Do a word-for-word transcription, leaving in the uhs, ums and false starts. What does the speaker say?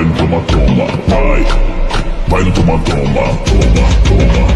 vai no toma, toma, vai, vai no toma, toma, toma, toma.